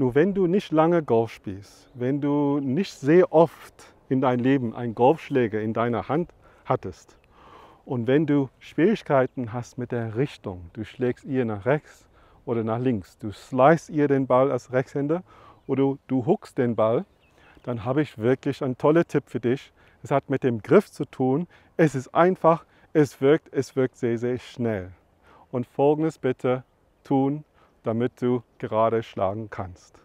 Nur wenn du nicht lange Golf spielst, wenn du nicht sehr oft in deinem Leben einen Golfschläger in deiner Hand hattest und wenn du Schwierigkeiten hast mit der Richtung, du schlägst ihr nach rechts oder nach links, du slicest ihr den Ball als Rechtshänder oder du hookst den Ball, dann habe ich wirklich einen tollen Tipp für dich. Es hat mit dem Griff zu tun, es ist einfach, es wirkt sehr, sehr schnell. Und Folgendes bitte tun, damit du gerade schlagen kannst.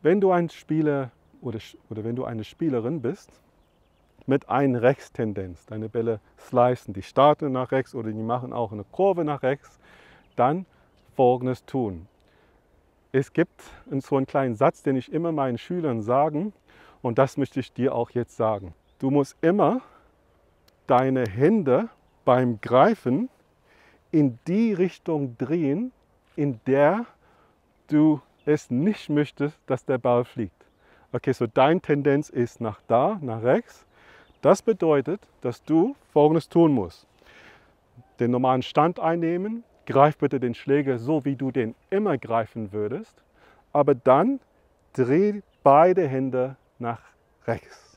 Wenn du ein Spieler oder wenn du eine Spielerin bist, mit einer Rechtstendenz, deine Bälle slicen, die starten nach rechts oder die machen auch eine Kurve nach rechts, dann Folgendes tun. Es gibt so einen kleinen Satz, den ich immer meinen Schülern sage, und das möchte ich dir auch jetzt sagen. Du musst immer deine Hände beim Greifen in die Richtung drehen, in der du es nicht möchtest, dass der Ball fliegt. Okay, so deine Tendenz ist nach da, nach rechts. Das bedeutet, dass du Folgendes tun musst. Den normalen Stand einnehmen, greif bitte den Schläger so, wie du den immer greifen würdest, aber dann dreh beide Hände nach rechts.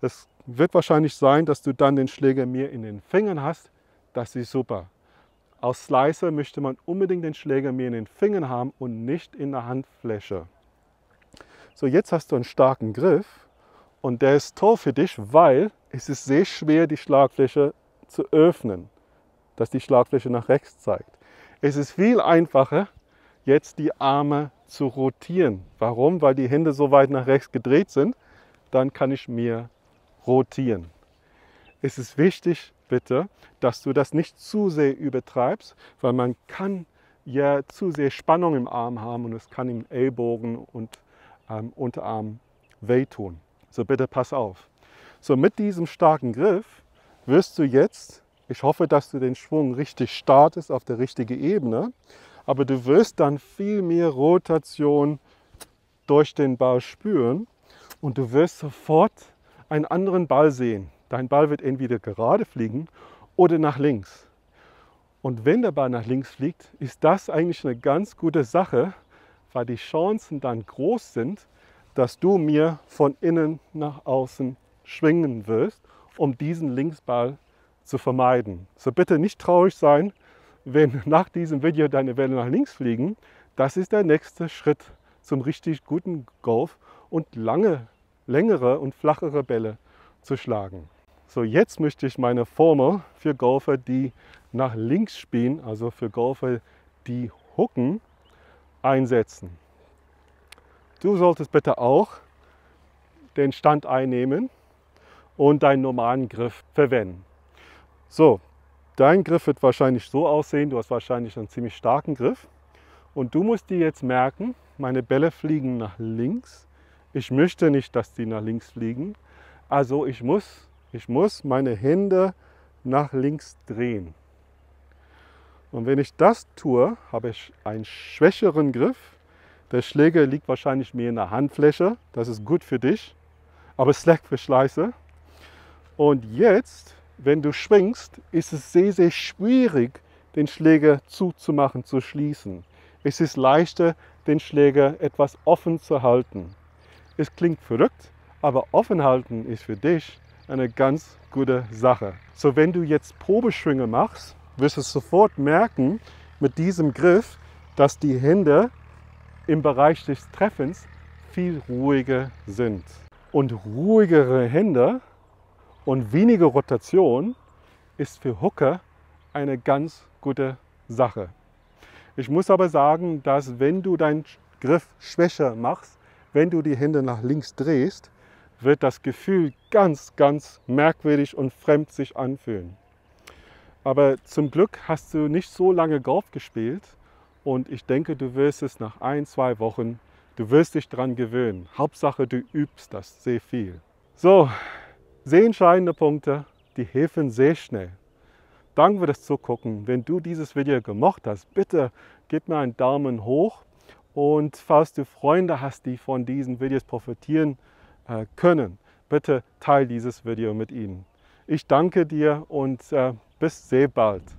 Das wird wahrscheinlich sein, dass du dann den Schläger mehr in den Fingern hast. Das ist super. Als Slicer möchte man unbedingt den Schläger mehr in den Fingern haben und nicht in der Handfläche. So, jetzt hast du einen starken Griff und der ist toll für dich, weil es ist sehr schwer, die Schlagfläche zu öffnen, dass die Schlagfläche nach rechts zeigt. Es ist viel einfacher, jetzt die Arme zu rotieren. Warum? Weil die Hände so weit nach rechts gedreht sind, dann kann ich mehr rotieren. Es ist wichtig, bitte, dass du das nicht zu sehr übertreibst, weil man kann ja zu sehr Spannung im Arm haben und es kann im Ellbogen und Unterarm wehtun. So bitte pass auf. So, mit diesem starken Griff wirst du jetzt, ich hoffe, dass du den Schwung richtig startest auf der richtigen Ebene, aber du wirst dann viel mehr Rotation durch den Ball spüren und du wirst sofort einen anderen Ball sehen. Dein Ball wird entweder gerade fliegen oder nach links. Und wenn der Ball nach links fliegt, ist das eigentlich eine ganz gute Sache, weil die Chancen dann groß sind, dass du mir von innen nach außen schwingen wirst, um diesen Linksball zu vermeiden. So bitte nicht traurig sein, wenn nach diesem Video deine Bälle nach links fliegen. Das ist der nächste Schritt zum richtig guten Golf und längere und flachere Bälle zu schlagen. So, jetzt möchte ich meine Formel für Golfer, die nach links spielen, also für Golfer, die hooken, einsetzen. Du solltest bitte auch den Stand einnehmen und deinen normalen Griff verwenden. So, dein Griff wird wahrscheinlich so aussehen, du hast wahrscheinlich einen ziemlich starken Griff und du musst dir jetzt merken, meine Bälle fliegen nach links. Ich möchte nicht, dass die nach links fliegen, also ich muss meine Hände nach links drehen. Und wenn ich das tue, habe ich einen schwächeren Griff. Der Schläger liegt wahrscheinlich mehr in der Handfläche, das ist gut für dich, aber slack für Schleiße. Und jetzt, wenn du schwingst, ist es sehr, sehr schwierig, den Schläger zuzumachen, zu schließen. Es ist leichter, den Schläger etwas offen zu halten. Es klingt verrückt, aber offen halten ist für dich eine ganz gute Sache. So, wenn du jetzt Probeschwünge machst, wirst du sofort merken, mit diesem Griff, dass die Hände im Bereich des Treffens viel ruhiger sind. Und ruhigere Hände und weniger Rotation ist für Hooker eine ganz gute Sache. Ich muss aber sagen, dass wenn du deinen Griff schwächer machst, wenn du die Hände nach links drehst, wird das Gefühl ganz, ganz merkwürdig und fremd sich anfühlen. Aber zum Glück hast du nicht so lange Golf gespielt und ich denke, du wirst es nach 1, 2 Wochen, du wirst dich dran gewöhnen. Hauptsache, du übst das sehr viel. So. Sehr entscheidende Punkte, die helfen sehr schnell. Danke für das Zugucken. Wenn du dieses Video gemocht hast, bitte gib mir einen Daumen hoch. Und falls du Freunde hast, die von diesen Videos profitieren können, bitte teile dieses Video mit ihnen. Ich danke dir und bis sehr bald.